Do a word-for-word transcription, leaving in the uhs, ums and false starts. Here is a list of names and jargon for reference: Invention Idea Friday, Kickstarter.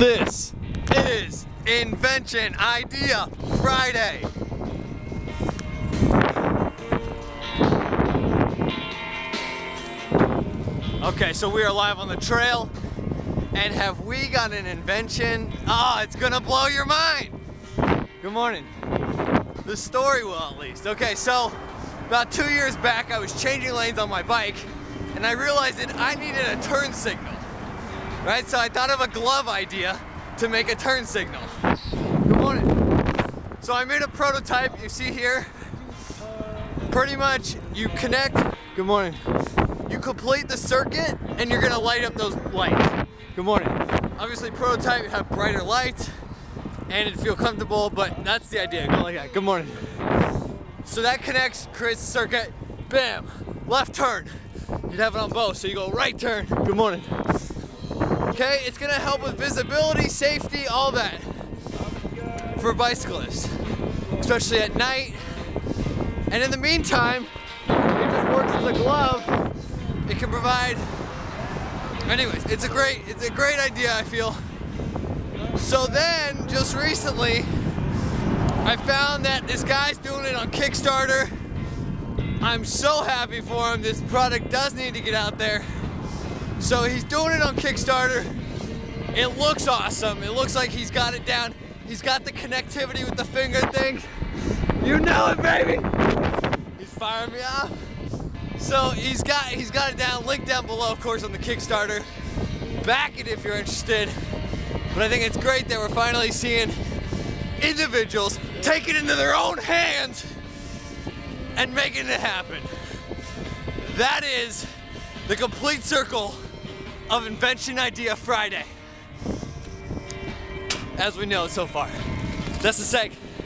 This is Invention Idea Friday. Okay, so we are live on the trail, and have we got an invention? Ah, it's gonna blow your mind. Good morning. The story will, at least. Okay, so about two years back, I was changing lanes on my bike, and I realized that I needed a turn signal. Right, so I thought of a glove idea to make a turn signal. Good morning. So I made a prototype, you see here. Pretty much, you connect, good morning. You complete the circuit, and you're gonna light up those lights. Good morning. Obviously, prototype, you have brighter lights, and it'd feel comfortable, but that's the idea, go like that, good morning. So that connects, creates a circuit, bam, left turn. You'd have it on both, so you go right turn, good morning. Okay, it's gonna help with visibility, safety, all that for bicyclists, especially at night. And in the meantime, it just works as a glove. It can provide. Anyways, it's a great, it's a great idea, I feel. So then, just recently, I found that this guy's doing it on Kickstarter. I'm so happy for him. This product does need to get out there. So he's doing it on Kickstarter. It looks awesome. It looks like he's got it down. He's got the connectivity with the finger thing. You know it, baby. He's firing me up. So he's got he's got it down. Link down below, of course, on the Kickstarter. Back it if you're interested. But I think it's great that we're finally seeing individuals take it into their own hands and making it happen. That is the complete circle of Invention Idea Friday, as we know it so far. That's the seg.